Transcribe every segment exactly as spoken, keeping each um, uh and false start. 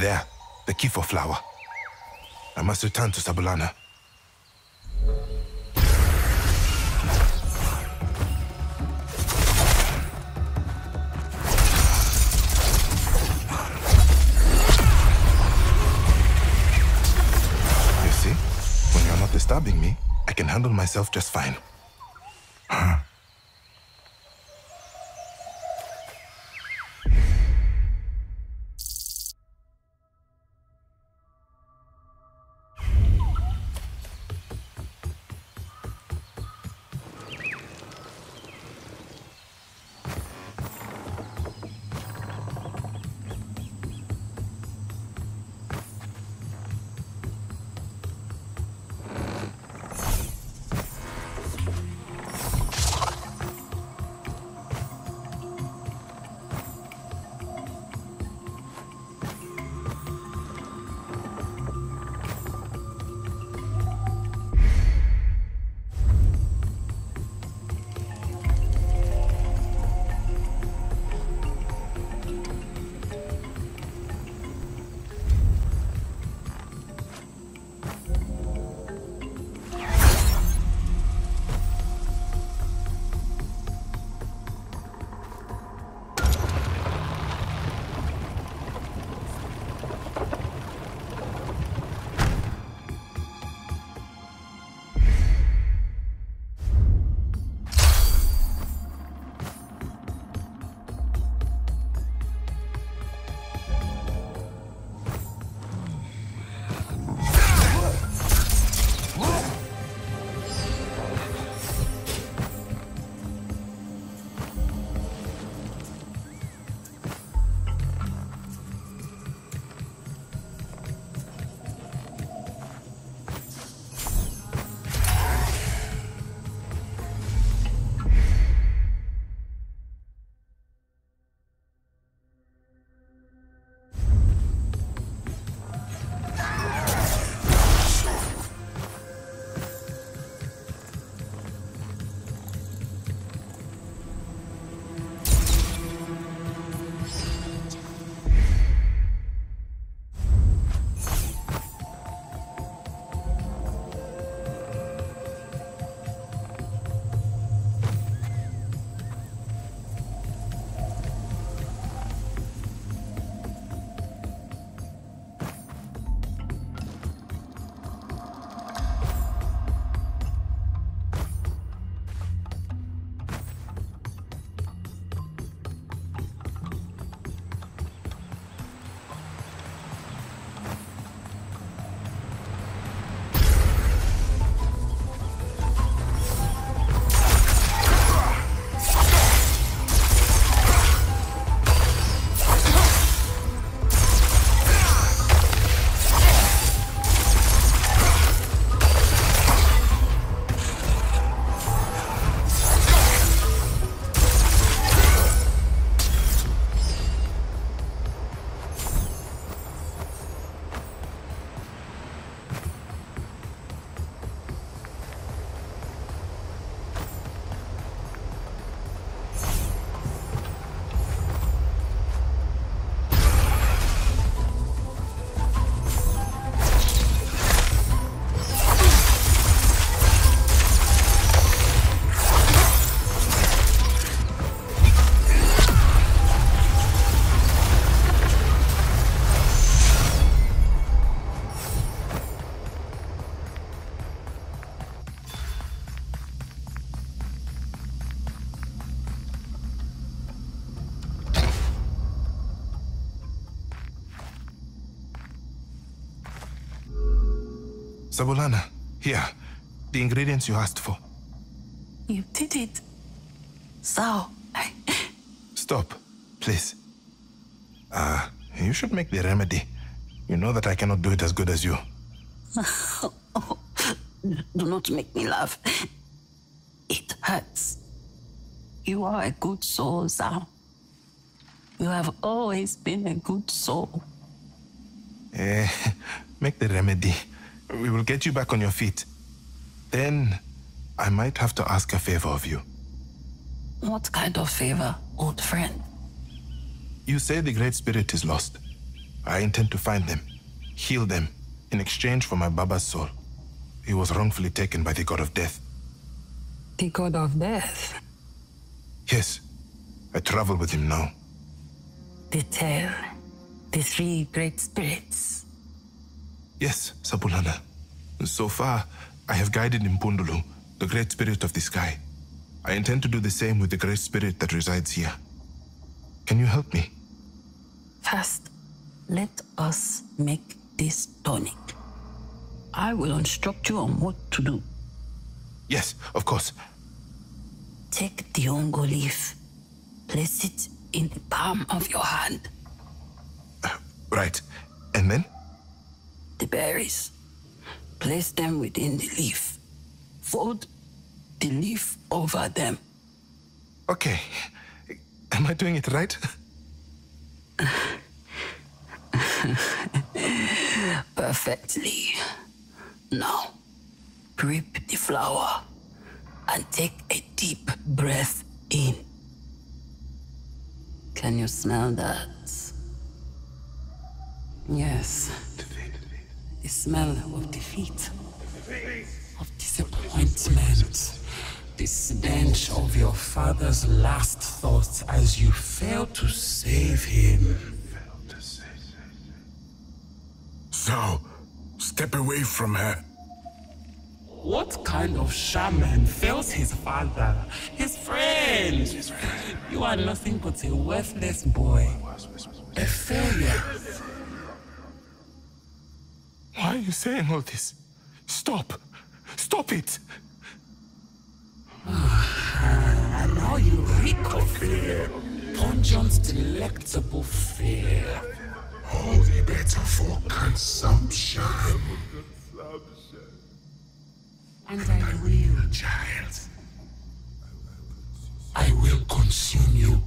There, the Kifo flower. I must return to Sabulana. You see, when you're not disturbing me, I can handle myself just fine. Huh. Sabulana, here. The ingredients you asked for. You did it. Zau. I... Stop, please. Uh, you should make the remedy. You know that I cannot do it as good as you. Oh, oh. Do not make me laugh. It hurts. You are a good soul, Zau. You have always been a good soul. Eh, make the remedy. We will get you back on your feet. Then, I might have to ask a favor of you. What kind of favor, old friend? You say the Great Spirit is lost. I intend to find them, heal them, in exchange for my Baba's soul. He was wrongfully taken by the God of Death. The God of Death? Yes. I travel with him now. The tale. The three great spirits. Yes, Sabulana. So far, I have guided Mpundulu, the great spirit of the sky. I intend to do the same with the great spirit that resides here. Can you help me? First, let us make this tonic. I will instruct you on what to do. Yes, of course. Take the ongo leaf. Place it in the palm of your hand. Uh, right. And then? The berries. Place them within the leaf. Fold the leaf over them. Okay. Am I doing it right? Perfectly. Now, grip the flower and take a deep breath in. Can you smell that? Yes. The smell of defeat, of disappointment, the stench of your father's last thoughts as you failed to save him. Zau, step away from her. What kind of shaman fails his father, his friend? You are nothing but a worthless boy, a failure. Why are you saying all this? Stop! Stop it! And now you reek of fear, pungent, delectable fear. All the better for consumption. And I will, child. I will consume you.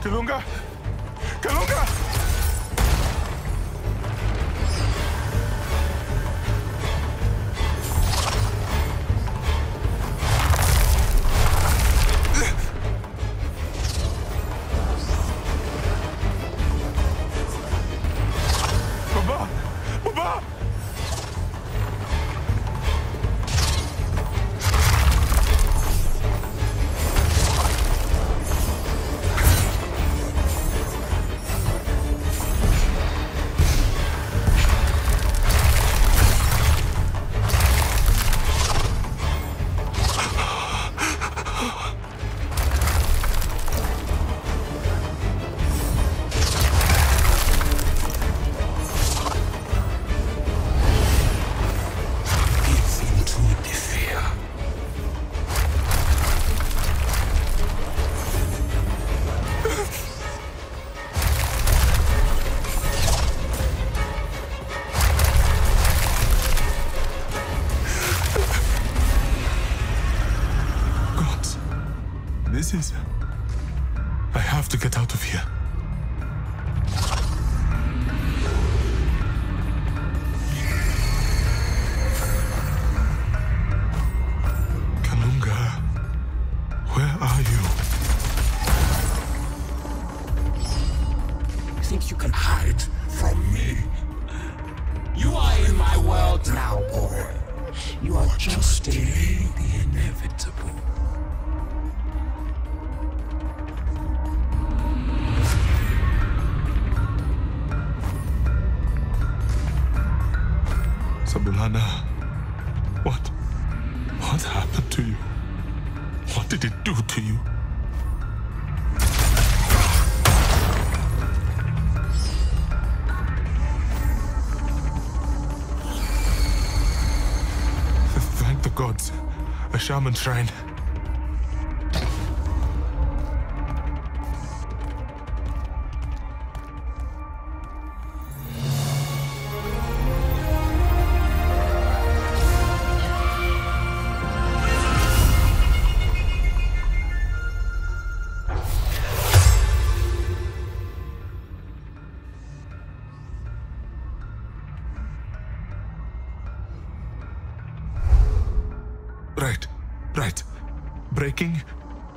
Kalunga! Kalunga! Baba! Baba! This is... I have to get out of here. Kalunga, where are you? You think you can hide from me? You are in my world now, boy. You are just delaying the inevitable. Sabulana, what? What happened to you? What did it do to you? Thank the gods. A shaman shrine.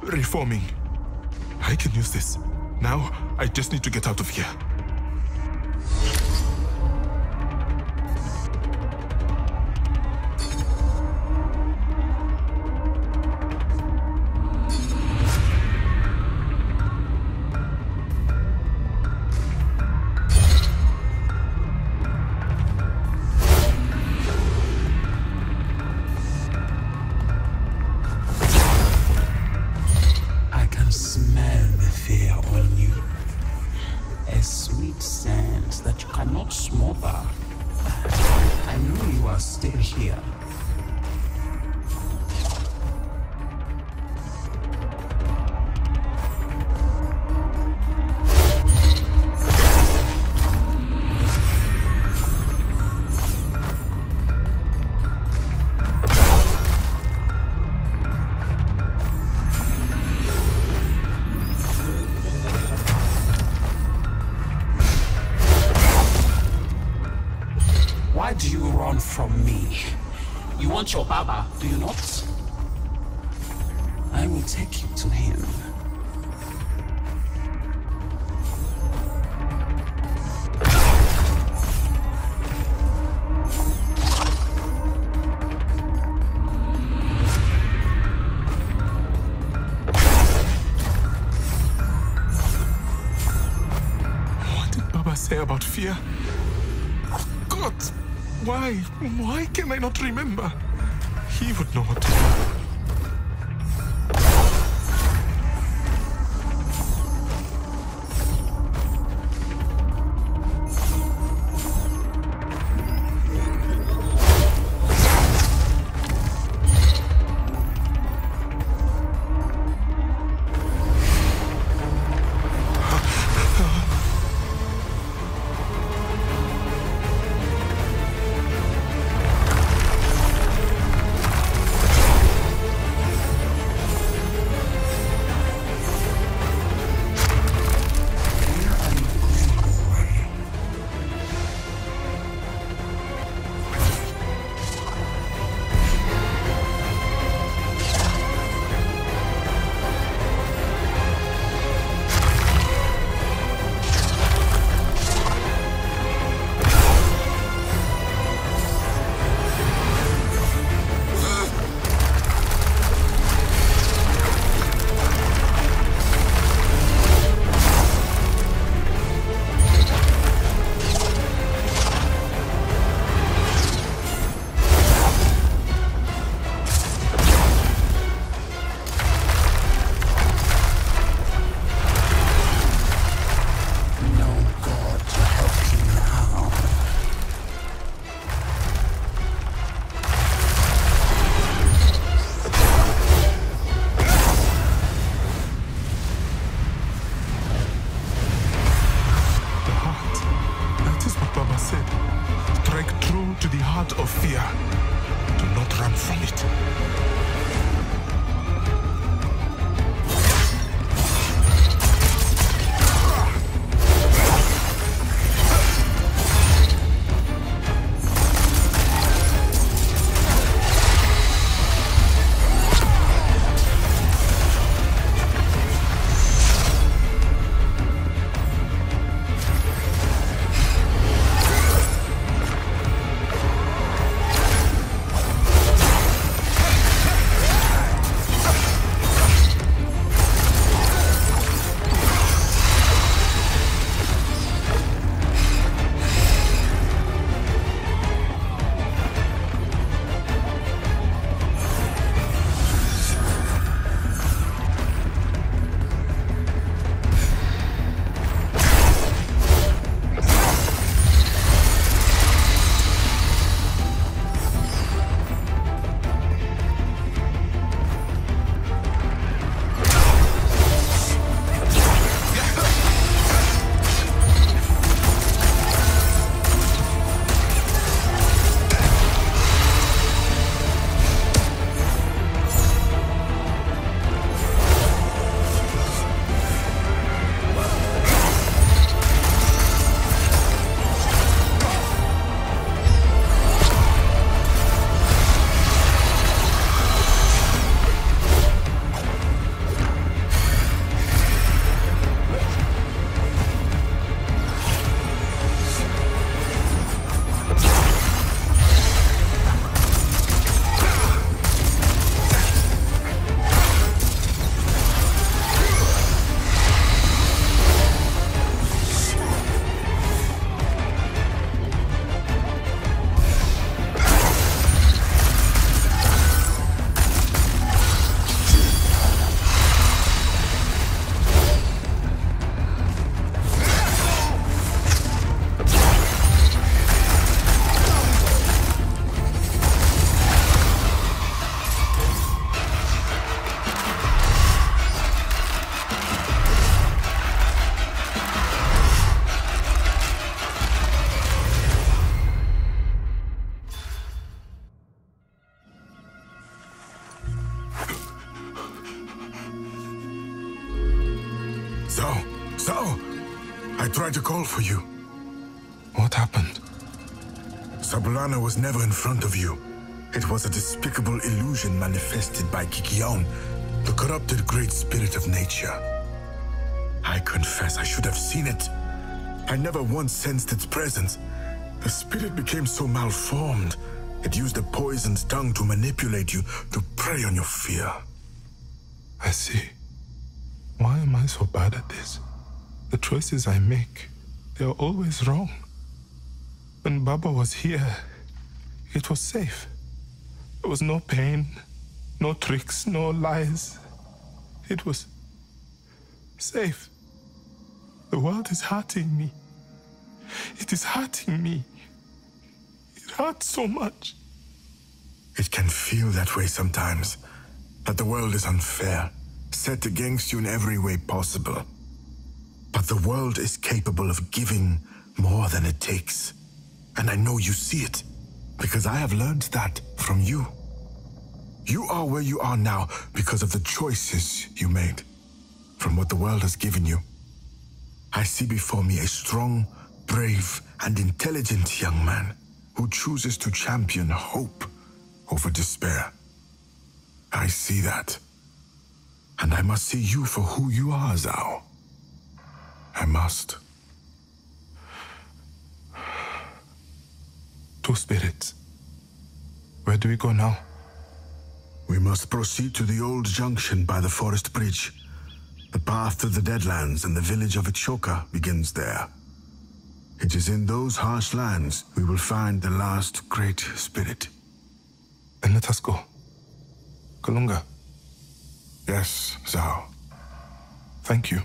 Reforming. I can use this. Now, I just need to get out of here. From me. You want your Baba, do you not? I will take you to him. What did Baba say about fear? Why? Why can I not remember? He would know what to do. tried to call for you. What happened? Sabulana was never in front of you. It was a despicable illusion manifested by Kikion, the corrupted Great Spirit of nature. I confess I should have seen it. I never once sensed its presence. The spirit became so malformed, it used a poisoned tongue to manipulate you, to prey on your fear. I see. Why am I so bad at this? The choices I make, they are always wrong. When Baba was here, it was safe. There was no pain, no tricks, no lies. It was safe. The world is hurting me. It is hurting me. It hurts so much. It can feel that way sometimes, that the world is unfair, set against you in every way possible. But the world is capable of giving more than it takes. And I know you see it, because I have learned that from you. You are where you are now because of the choices you made, from what the world has given you. I see before me a strong, brave, and intelligent young man who chooses to champion hope over despair. I see that. And I must see you for who you are, Zau. I must. Two spirits. Where do we go now? We must proceed to the old junction by the forest bridge. The path to the Deadlands and the village of Itsokans begins there. It is in those harsh lands we will find the last Great Spirit. Then let us go. Kalunga. Yes, Zau. Thank you.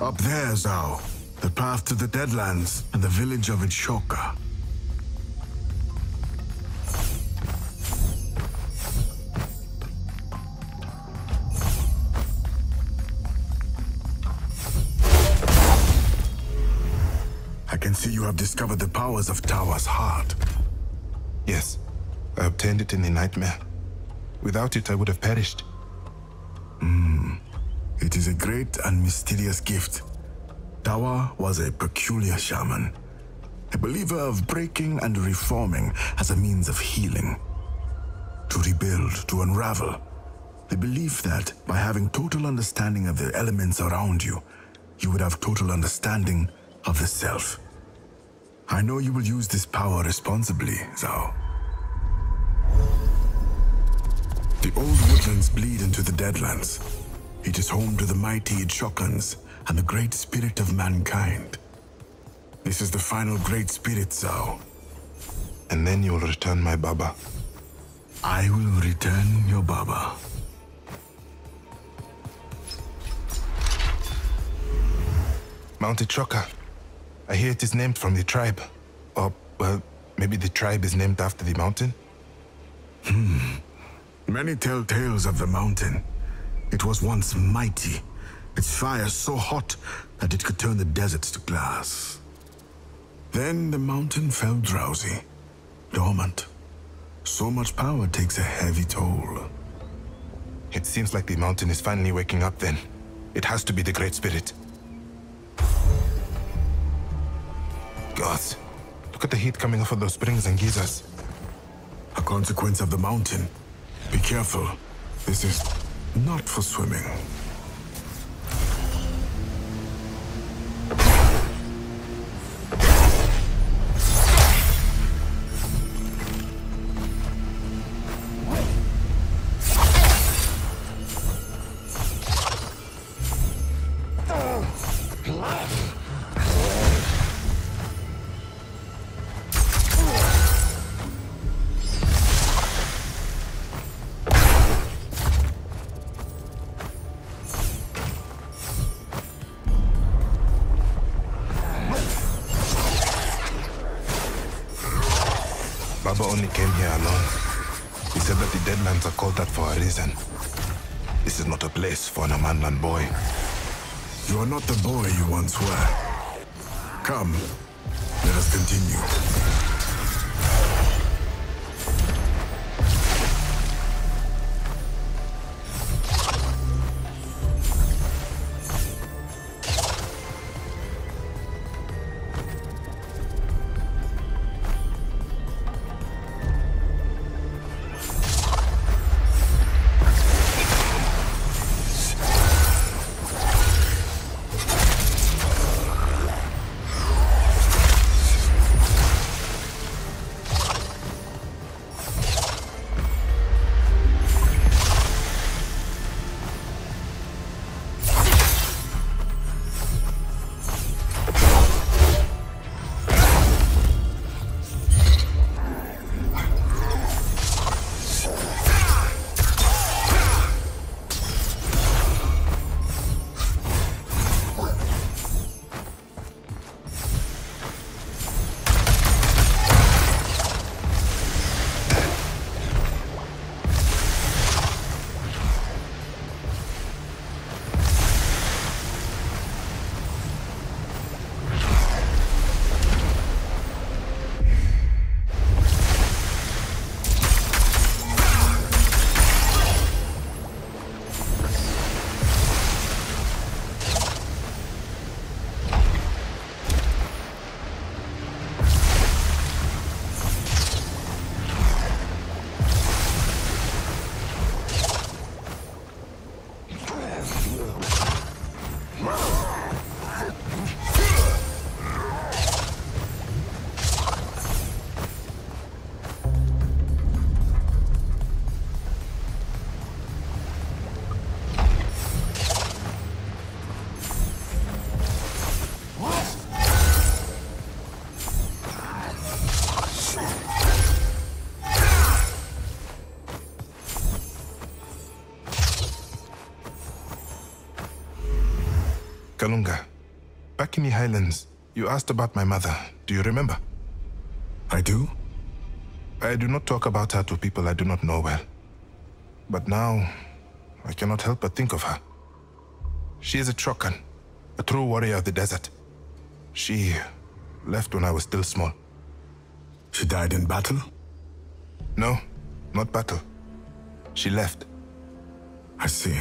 Up there, Zau. The path to the Deadlands and the village of Itsokans. I can see you have discovered the powers of Tawa's heart. Yes. I obtained it in the nightmare. Without it, I would have perished. It is a great and mysterious gift. Tawa was a peculiar shaman, a believer of breaking and reforming as a means of healing. To rebuild, to unravel. The belief that by having total understanding of the elements around you, you would have total understanding of the self. I know you will use this power responsibly, Zau. The old woodlands bleed into the Deadlands. It is home to the mighty Itsokans and the Great Spirit of mankind. This is the final Great Spirit, Zau. And then you'll return my Baba. I will return your Baba. Mounted Trokan. I hear it is named from the tribe. Or, well, maybe the tribe is named after the mountain? Hmm. Many tell tales of the mountain. It was once mighty. Its fire so hot that it could turn the deserts to glass. Then the mountain fell drowsy, dormant. So much power takes a heavy toll. It seems like the mountain is finally waking up then. It has to be the Great Spirit. Gods, look at the heat coming off of those springs and geysers. A consequence of the mountain. Be careful. This is not for swimming. Baba only came here alone. He said that the Deadlands are called that for a reason. This is not a place for an Amanlan boy. You are not the boy you once were. Come, let us continue. Kalunga, back in the Highlands, you asked about my mother. Do you remember? I do. I do not talk about her to people I do not know well. But now, I cannot help but think of her. She is a Trokan, a true warrior of the desert. She left when I was still small. She died in battle? No, not battle. She left. I see.